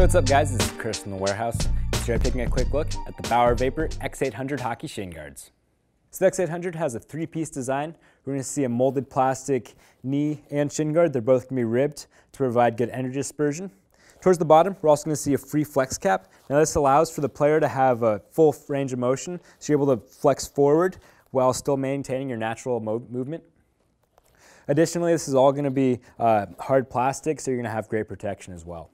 Hey, what's up guys, this is Chris from The Warehouse. Today I'm taking a quick look at the Bauer Vapor X800 hockey shin guards. So the X800 has a three-piece design. We're going to see a molded plastic knee and shin guard. They're both going to be ribbed to provide good energy dispersion. Towards the bottom, we're also going to see a Free Flex cap. Now this allows for the player to have a full range of motion, so you're able to flex forward while still maintaining your natural movement. Additionally, this is all going to be hard plastic, so you're going to have great protection as well.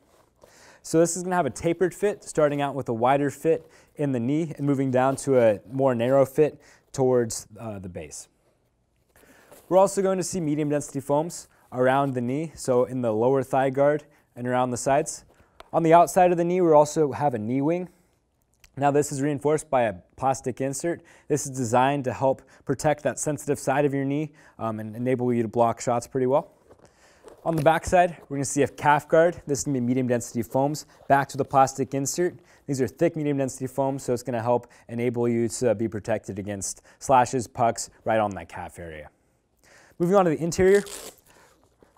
So this is going to have a tapered fit, starting out with a wider fit in the knee and moving down to a more narrow fit towards the base. We're also going to see medium density foams around the knee, so in the lower thigh guard and around the sides. On the outside of the knee, we also have a knee wing. Now this is reinforced by a plastic insert. This is designed to help protect that sensitive side of your knee and enable you to block shots pretty well. On the back side, we're going to see a calf guard. This is going to be medium density foams back to the plastic insert. These are thick medium density foams, so it's going to help enable you to be protected against slashes, pucks right on that calf area. Moving on to the interior,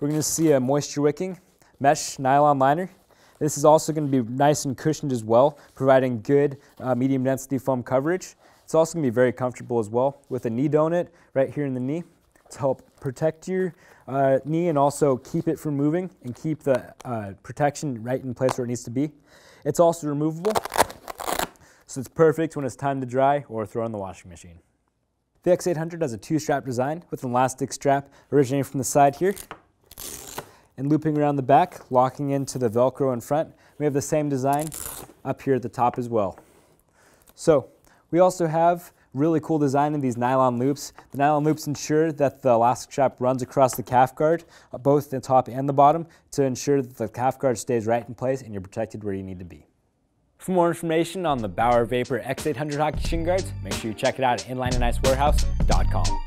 we're going to see a moisture wicking mesh nylon liner. This is also going to be nice and cushioned as well, providing good medium density foam coverage. It's also going to be very comfortable as well with a knee donut right here in the knee to help protect your knee and also keep it from moving and keep the protection right in place where it needs to be. It's also removable, so it's perfect when it's time to dry or throw in the washing machine. The X800 has a two-strap design with an elastic strap originating from the side here and looping around the back, locking into the Velcro in front. We have the same design up here at the top as well. So we also have really cool design in these nylon loops. The nylon loops ensure that the elastic strap runs across the calf guard, both the top and the bottom, to ensure that the calf guard stays right in place and you're protected where you need to be. For more information on the Bauer Vapor X800 hockey shin guards, make sure you check it out at inlineandicewarehouse.com.